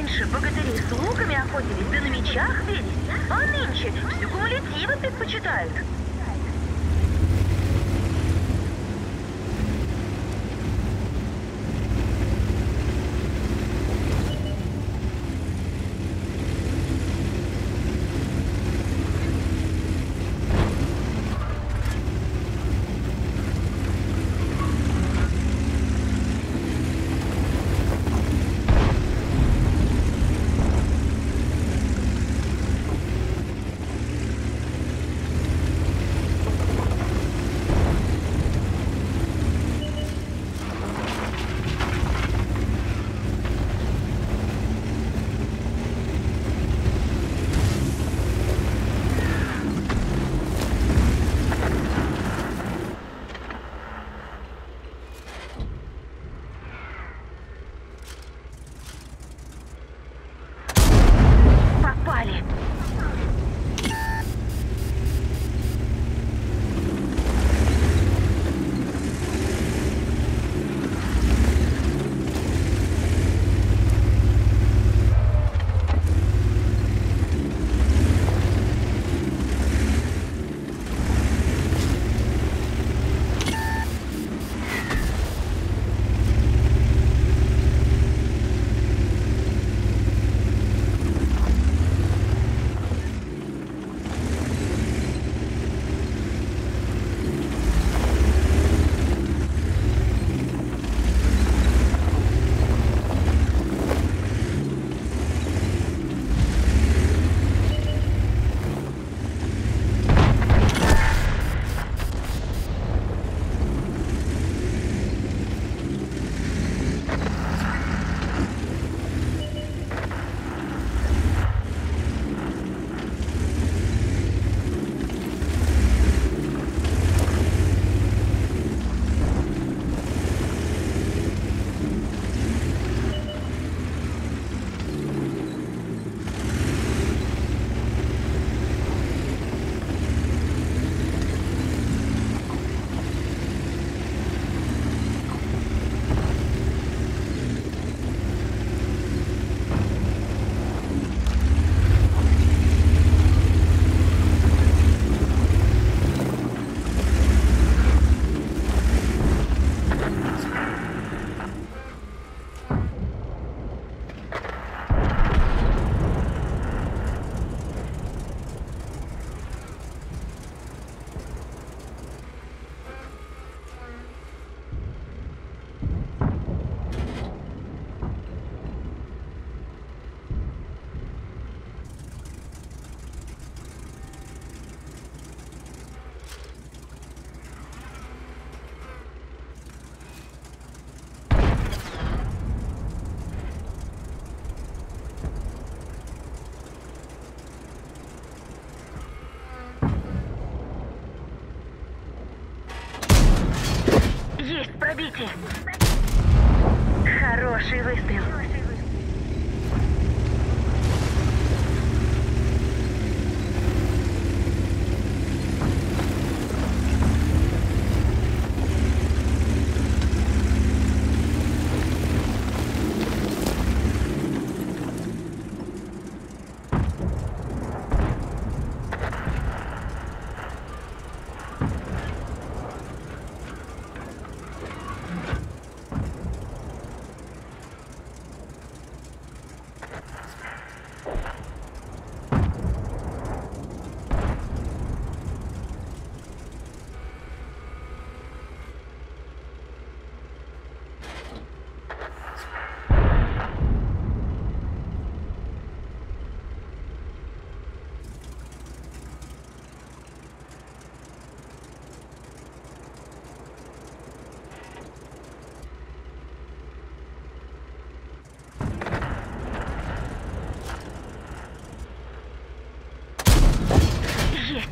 раньше богатыри с луками охотились, да на мечах велись, а нынче все кумулятивы предпочитают. Хороший выстрел.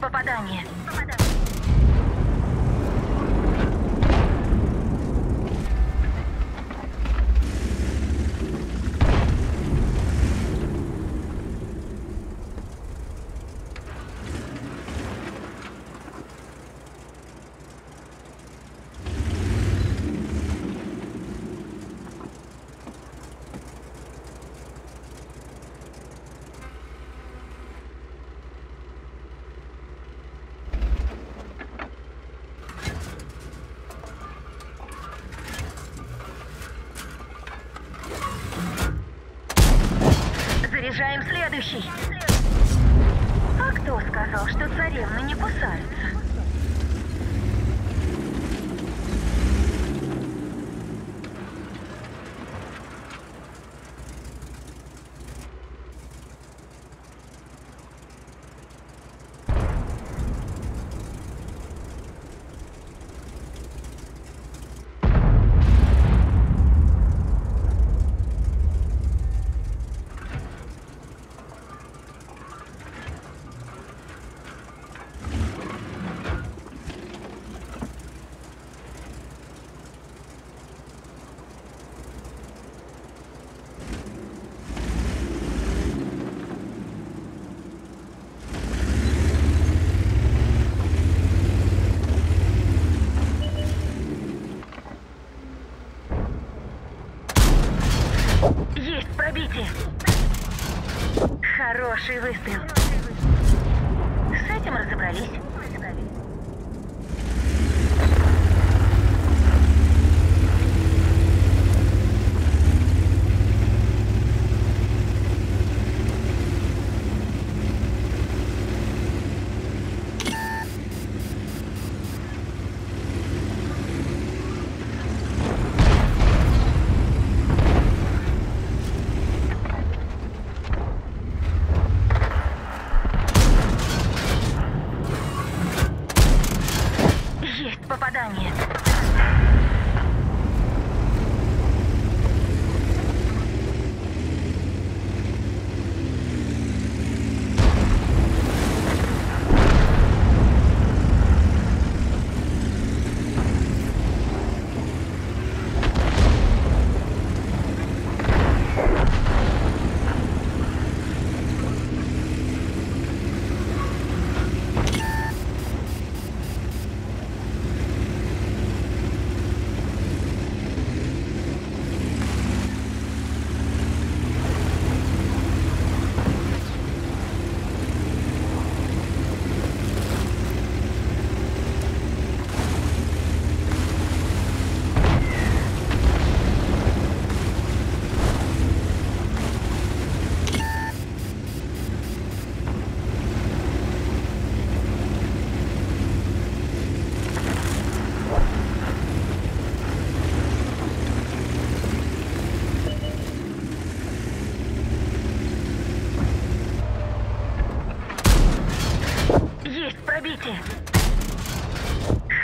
Попадание. Заряжаем следующий. А кто сказал, что царевны не кусаются? Хороший выстрел. С этим разобрались.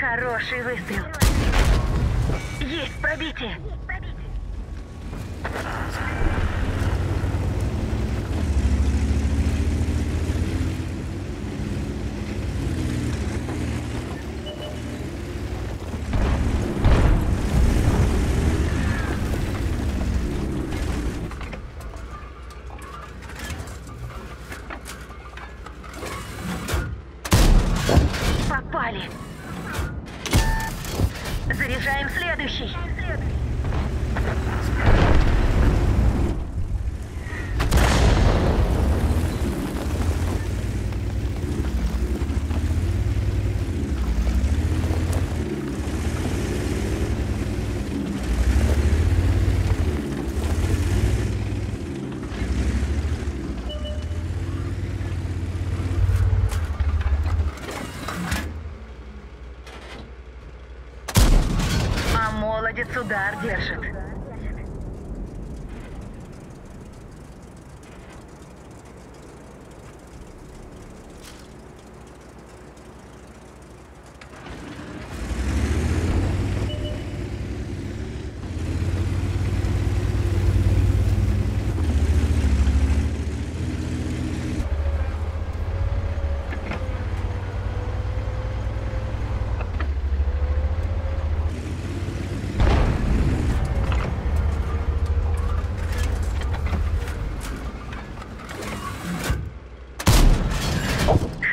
Хороший выстрел. Есть пробитие. Попали. Заряжаем следующий. Молодец, удар держит.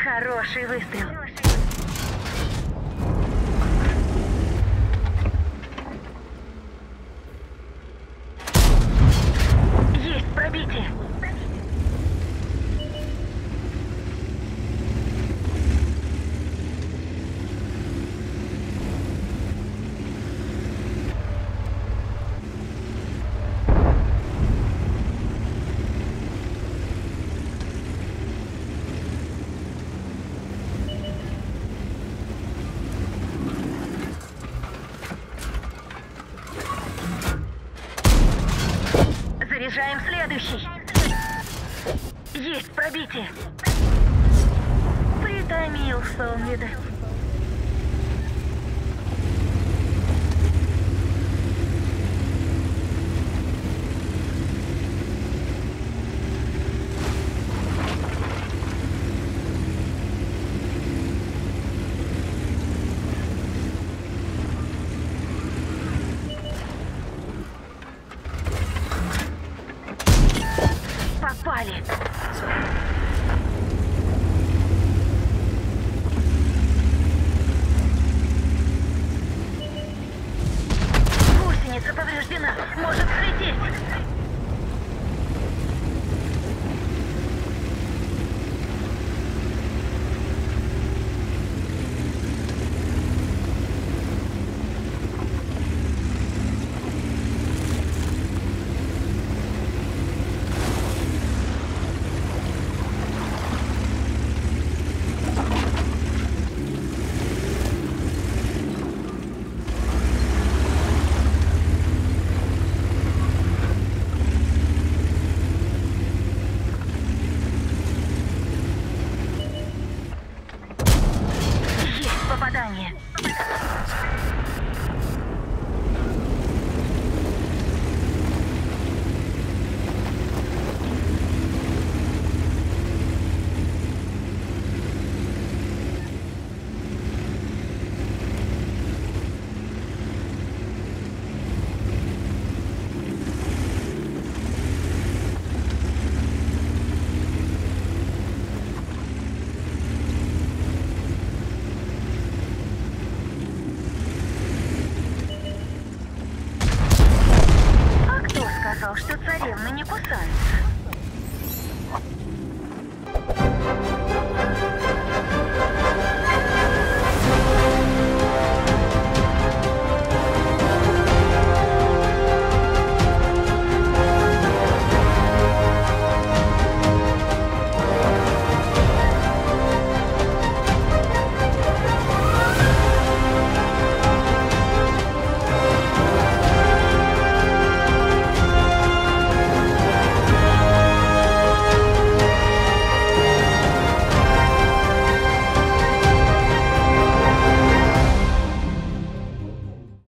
Хороший выстрел. Есть пробитие. Заряжаем следующий. Есть пробитие. Притомился он, видать. Попали.